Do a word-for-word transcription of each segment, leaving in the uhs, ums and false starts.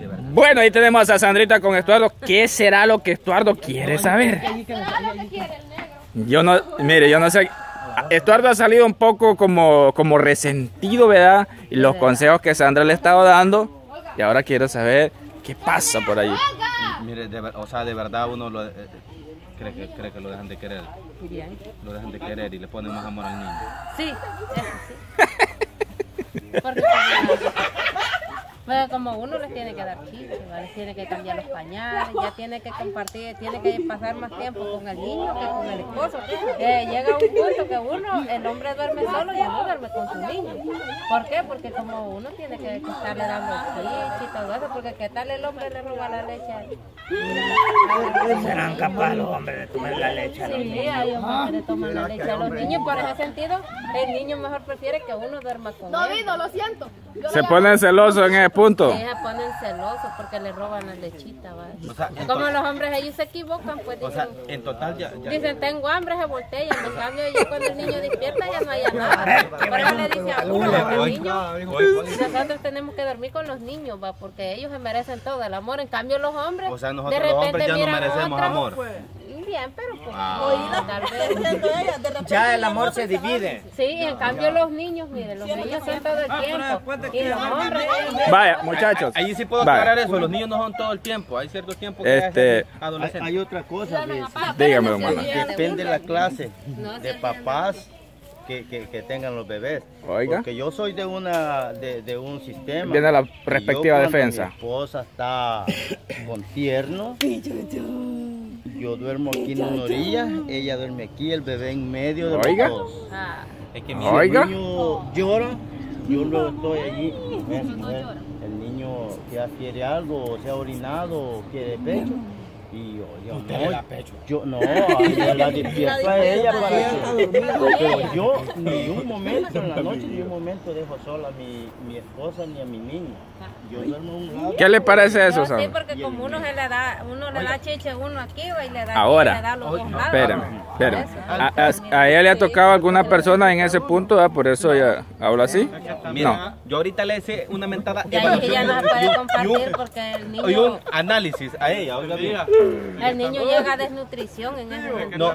de verdad. Bueno, ahí tenemos a Sandrita con Estuardo. ¿Qué será lo que Estuardo quiere saber? Yo no, mire, yo no sé. Estuardo ha salido un poco como, como resentido, ¿verdad? Y los consejos que Sandra le ha estado dando. Y ahora quiero saber qué pasa por ahí. Mire, de, o sea, de verdad uno lo, eh, cree, que, cree que lo dejan de querer. Bien. Lo dejan de querer y le ponen más amor al niño. Sí, eso sí. Porque, bueno, como uno les tiene que dar chiche, ¿vale? Les tiene que cambiar los pañales, ya tiene que compartir, tiene que pasar más tiempo con el niño que con el esposo. Eh, llega un punto que uno, el hombre duerme solo y no duerme con su niño. ¿Por qué? Porque como uno tiene que estarle dando chiche y todo eso, porque qué tal el hombre le roba la leche a él. ¿Serán capaces los hombres de tomar la leche a los niños? Sí, hay hombres que toman la leche a los niños. Por ese sentido, el niño mejor prefiere que uno duerma con él. No, Vino, lo siento. Se ponen celosos en ese punto. Se ponen celosos porque le roban la lechita. O sea, como los hombres, ellos se equivocan. Pues dicen, o sea, en total ya, ya dicen, tengo hambre, se voltean. En cambio, yo cuando el niño despierta ya no hay nada. Por eso le dice a uno, a los niños, nosotros tenemos que dormir con los niños, va, porque ellos se merecen todo el amor. En cambio, los hombres, o sea, nosotros, de repente, los hombres ya no merecemos otra, amor. Pues. Bien, pero pues, ah, tal vez. Ya el amor se divide. Sí, en cambio los niños, miren, los niños son todo el tiempo. Vaya, muchachos. Ahí sí puedo aclarar eso, los niños no son todo el tiempo, hay ciertos tiempos que este, adolescentes. Hay otra cosa, dígame, hermano. Depende de la clase de papás que, que, que tengan los bebés. Oiga. Porque yo soy de una de, de un sistema. Viene la respectiva defensa. Mi esposa está con tierno. Yo duermo aquí en una orilla, ella duerme aquí, el bebé en medio de los dos. Es que mi niño llora, yo luego estoy allí. El niño ya quiere algo, o se ha orinado, o quiere pecho. Y yo, yo no, le da pecho. Yo no, yo la despierto a ella para que dormir. Pero yo ni un momento en la noche, ni un momento dejo sola a mi, mi esposa ni a mi niño. Yo duermo un lado. ¿Qué le parece eso, Sam? Sí, porque como uno se le da, uno le da chiche uno aquí y le da. Ahora, espérame, espérame. A, a, a ella le ha tocado alguna persona en ese punto, ¿verdad? Por eso ella habla así. Mira, no. Yo ahorita le hice una mentada. Ya ella no se puede compartir porque el niño. Hay un análisis a ella, oiga, mira. El niño llega a desnutrición en ese momento. No,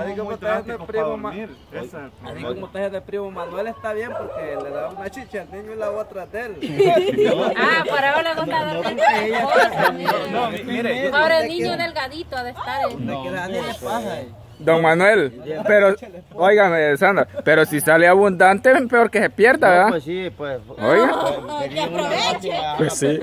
así como ustedes de primo Manuel, así como ustedes de primo Manuel está bien porque le da una chicha al niño y la otra de él. Ah, por ahora le gusta dormir con la esposa. No, mire. Ahora el niño delgadito ha de estar en. No, don Manuel, pero, oigan, Sandra, pero si sale abundante, peor que se pierda, ¿verdad? No, pues sí, pues. Oigan. Que aproveche. Pues sí.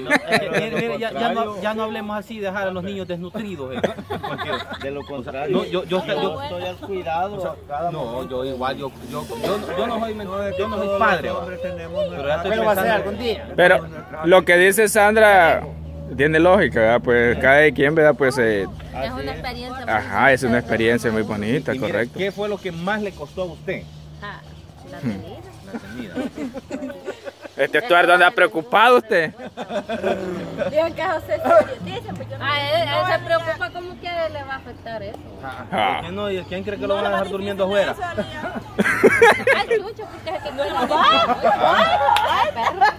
No, eh, mire, mire, ya, ya, no, ya no hablemos así, dejar a los niños desnutridos. Eh, porque de lo contrario, no, yo, yo, yo, yo, yo estoy al cuidado. O sea, cada no, yo igual, yo, yo, yo, yo no soy mentor, yo no soy padre. Pero va a ser algún día. Pero lo que dice Sandra tiene lógica, ¿verdad? Pues cada quien, ¿verdad? Pues eh, es una experiencia. Ajá, es una experiencia muy bonita, y, y mire, correcto. ¿Qué fue lo que más le costó a usted? Ah, la tenida. La tenida. Este Estuardo anda preocupado usted. Dios que José se dice, pues yo no. Ah, él se preocupa como que le va a afectar eso. Ah, ¿por qué no? ¿Y quién cree que lo van a dejar durmiendo afuera? Ay, Lucho, porque es que no lo va.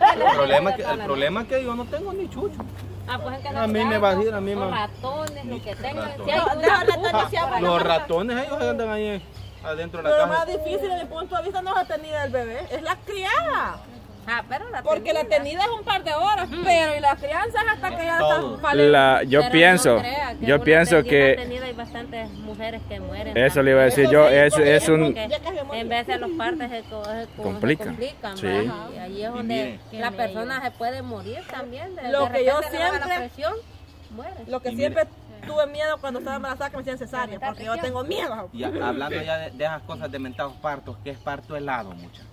El problema es que yo no tengo ni chucho. Ah, pues es que a mí me va a ir, a mí me va a ir. Los ratones, lo que tengan. Los ratones, ellos andan ahí adentro de la casa. Lo más difícil desde el punto de vista no es la tenida del bebé, es la criada. Ah, pero la porque tenida. La tenida es un par de horas, mm. Pero y las crianzas hasta que ya están valientes. Yo pero pienso, no yo pienso que tenida hay bastantes mujeres que mueren. Eso le iba a decir yo, es, es, es un en vez de los partos se, se complican. Sí. Y ahí es donde la persona se puede morir también. De, lo de que yo siempre, la presión, muere. Lo que siempre tuve miedo cuando estaba embarazada que me hacían cesárea, porque yo tengo miedo. Y hablando ya de, de esas cosas de mentados partos, que es parto helado, muchachos.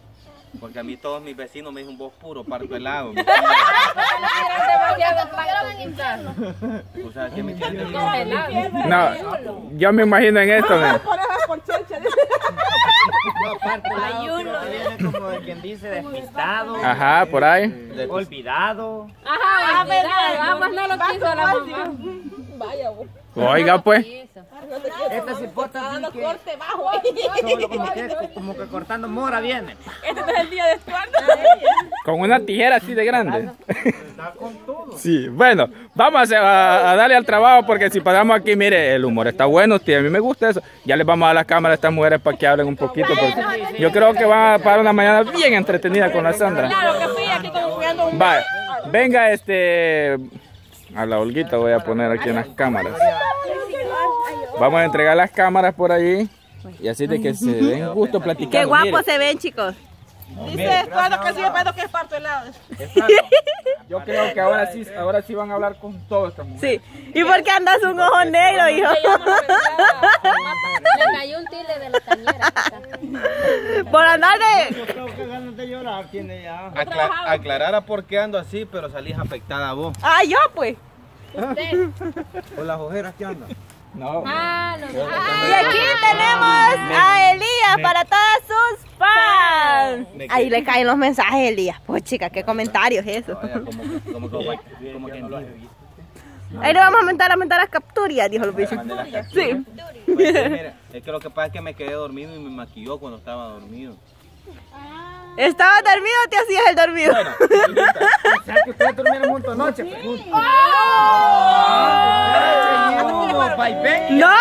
Porque a mí todos mis vecinos me dicen vos puro parto helado. O sea, que me quieren no, yo me imagino en esto, ¿no? Como de quien dice despistado. Ajá, por ahí. Olvidado. Ajá, olvidado. Vamos, no lo quiso la mamá. Vaya, güey. Oiga, pues. Estas cipotas corte bajo. Solo como que, como que cortando mora viene. Este es el día de Estuardo. Con una tijera así de grande. Está con todo. Sí, bueno, vamos a, a darle al trabajo porque si paramos aquí, mire, el humor está bueno, tío. A mí me gusta eso. Ya les vamos a dar la cámara a estas mujeres para que hablen un poquito. Porque yo creo que van a pasar una mañana bien entretenida con la Sandra. Claro que fui aquí como jugando un... Vale, venga este... A la Olguita voy a poner aquí en las cámaras. Vamos a entregar las cámaras por ahí. Y así de que se den gusto platicando. Qué guapos mire. Se ven, chicos. Dice Estuardo que sí, Estuardo que es parto helado. Yo creo que ahora sí, ahora sí van a hablar con todos esta mujer. Sí. ¿Y por qué andas un ojo negro, hijo? Le cayó un tile de la cañera. Por andar de llorar, tiene ya. Aclarara por qué ando así, pero salís afectada vos. Ah, yo pues. Usted. Con las ojeras que andan. No. Ah, no, no. Y aquí tenemos a Elías para todas sus fans. Ahí le caen los mensajes, Elías. Pues chica, qué comentarios eso. Ahí le vamos a aumentar, aumentar las capturas, dijo el bicho. Sí. Mira, es que lo que pasa es que me quedé dormido y me maquilló cuando estaba dormido. ¿Estabas dormido o te hacías el dormido? Bueno, ¿sabes que ustedes durmieron juntos anoche? No,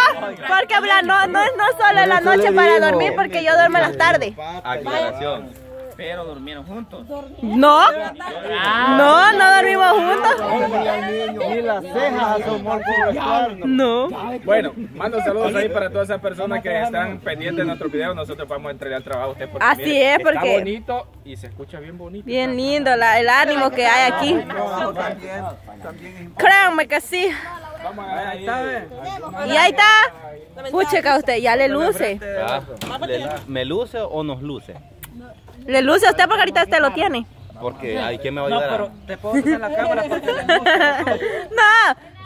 porque no, no es no solo en la noche para dormir, porque yo duermo en las tardes. Aclaración, pero durmieron juntos. No, no, no dormimos juntos. Y las cejas son muy buenas. No. Bueno, mando saludos ahí para todas esas personas que están pendientes de nuestro video. Nosotros vamos a entregar el trabajo a usted porque así es, porque está bonito y se escucha bien bonito. Bien lindo la, el ánimo que hay aquí. Créanme que sí. Vamos a ver, ahí está. Y ahí está. Pucha, usted ya le luce. ¿Me luce o nos luce? Le luce a usted porque ahorita usted lo tiene. Porque hay quien me va a ayudar. No, pero te puedo usar la cámara porque le luce. No.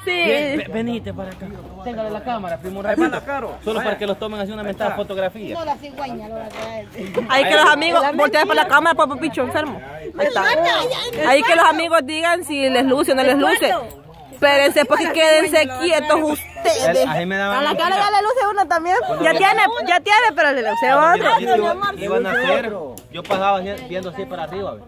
Sí. Ven, venite para acá. Téngale la cámara, primo. Ahí va la Caro. Solo para que los tomen así una mentada fotografía. No, la cigüeña lo va a traer. Ahí que los amigos volteen para la cámara, papá Picho enfermo. Ahí está. Ahí que los amigos digan si les luce o no les luce. Espérense porque quédense quietos ustedes. A la cara ya le luce uno también. Ya tiene, ya tiene, pero le luce otro. Yo pasaba viendo así para arriba.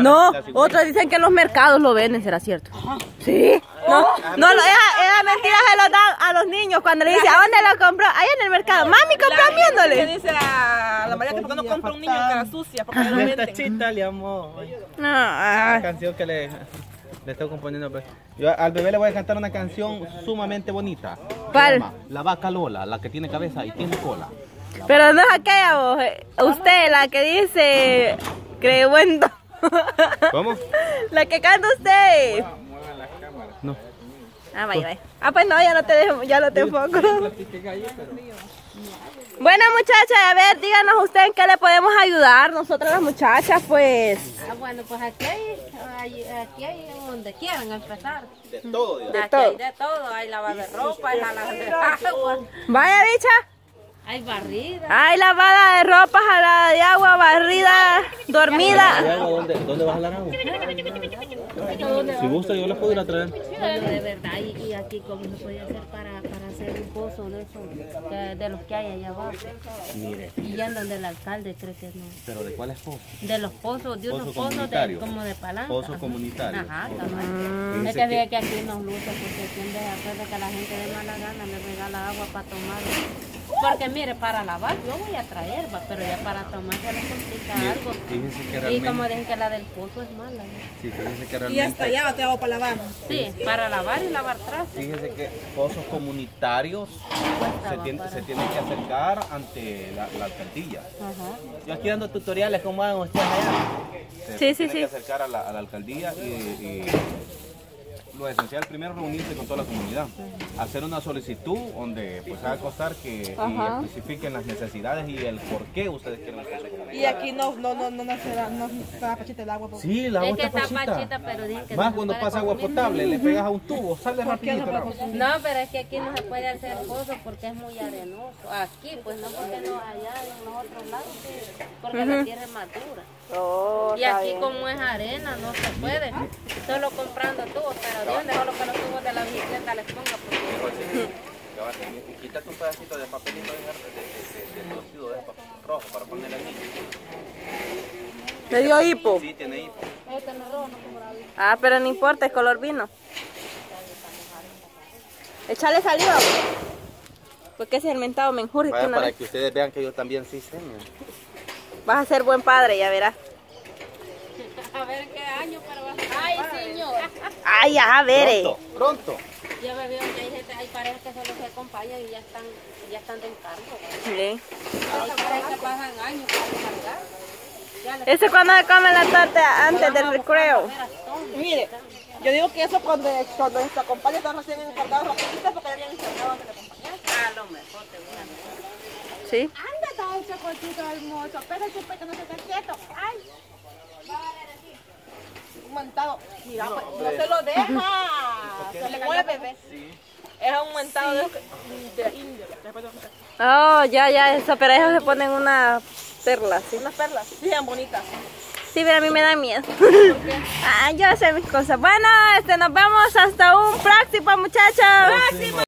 No, otros dicen que en los mercados lo venden, ¿será cierto? Sí. No, no, esas mentiras se las dan a los niños cuando le dicen, ¿a dónde lo compró? Ahí en el mercado. Mami, compró viéndole. Le dice a la María que por qué no compra un niño en cara sucia. Porque no esta chita le amó. La canción que le... Le estoy componiendo. Yo al bebé le voy a cantar una canción sumamente bonita. ¿Cuál? La vaca Lola, la que tiene cabeza y tiene cola. Pero no es aquella vos. Usted, la que dice... Crebuendo. ¿Cómo? La que canta usted. Mueva, mueva las cámaras. No. Ah, vaya, vaya. Ah, pues no, ya no te dejo, ya no te enfoco. Bueno, muchachas, a ver, díganos ustedes en qué le podemos ayudar nosotras las muchachas, pues. Ah, bueno, pues aquí hay, aquí hay donde quieran empezar. De todo, digamos. De todo. Aquí hay de todo, hay lavar de ropa, hay lavar de agua. Vaya, bicha. Hay barrida. Hay lavada de ropa, jalada de agua, barrida, dormida. ¿Dónde, dónde vas a lavar agua? Si gusta, yo la puedo ir a traer. Bueno, de verdad, y, y aquí cómo se puede hacer para, para hacer un pozo de esos, de, de los que hay allá abajo. Mire. Y andan del alcalde, creo que no. ¿Pero de cuáles pozos? De los pozos, de unos pozos, pozos de, como de palanca. Pozos comunitarios. Ajá, también. Es que fíjate que aquí nos luce, porque siempre acuerda que la gente de mala gana le regala agua para tomar. Porque mire, para lavar yo voy a traer, va, pero ya para tomar ya le complica sí, algo. Fíjense que realmente... Y como dicen que la del pozo es mala. ¿No? Sí, fíjense que realmente... Y hasta allá te hago para lavar. Sí, para lavar y lavar trastes. Fíjense que pozos comunitarios se tienen, se tienen que acercar ante la, la alcaldía. Ajá. Yo aquí dando tutoriales como hagan ustedes allá. Se sí, sí, sí. que acercar a la, a la alcaldía y... y... Lo esencial primero reunirse con toda la comunidad, hacer una solicitud donde pues va a costar que y especifiquen las necesidades y el por qué ustedes quieren hacer. Y aquí no no no no no está no, pachita el agua. Porque... Sí, el agua está pachita. Más no cuando pasa agua potable, le pegas a un tubo, sale rapidito. No, no, pero es que aquí no se puede hacer cosas porque es muy arenoso. Aquí pues no porque no allá en los otros lados, porque uh-huh. la tierra es más dura. Oh, y aquí bien. Como es arena no se puede, solo comprando tubos, pero de dónde solo con los tubos de la bicicleta les pongo acabar. Quítate un pedacito de papelito de, de, de, de torcido, de papel rojo, para ponerle aquí. ¿Te dio hipo? Sí, tiene hipo. Ah, pero no importa, es color vino. Échale saliva. Porque ese mentado me enjurge. Vaya, para vez. Que ustedes vean que yo también sí sé. Vas a ser buen padre, ya verás. A ver en qué año, pero vas a ser. Ay, señor. Ay, ajá, veré. Pronto, pronto. Ya me veo que hay gente, hay parejas que solo se acompañan y ya están, ya están de encargo. Sí. Esas parejas pasan años para cargar. Ese cuando se come la torta antes del recreo. Mire, yo digo que eso cuando, cuando se acompañan están recién encargados los poquitos porque ya habían encargado antes de acompañar. Ah, lo mejor, seguramente. Sí. Anda, todo chocotito hermoso, pero siempre que no se está quieto. Ay. Mentado. Mira, no, no se lo deja. Se le mueve, bebé. Sí. Es un mentado sí. de, de indio. Oh, ya, ya, eso, pero ellos se ponen unas perlas, ¿sí? Unas perlas, sí, tan bonitas. Sí, pero a mí me da miedo. Ah, yo sé mis cosas. Bueno, este, nos vemos hasta un próximo, muchachos. Próximo.